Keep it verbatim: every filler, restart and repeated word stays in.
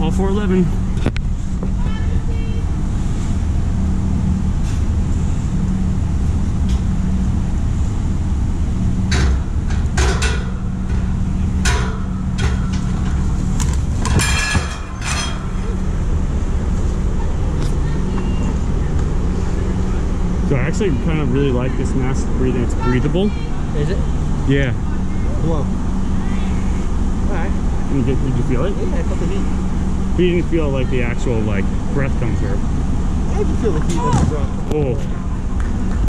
all four eleven. So I actually kind of really like this mask breathing. It's breathable. Is it? Yeah. Whoa. Alright. Did you, did you feel it? Yeah, I felt the heat. But you didn't feel like the actual like breath comes through. I didn't feel the heat. Oh.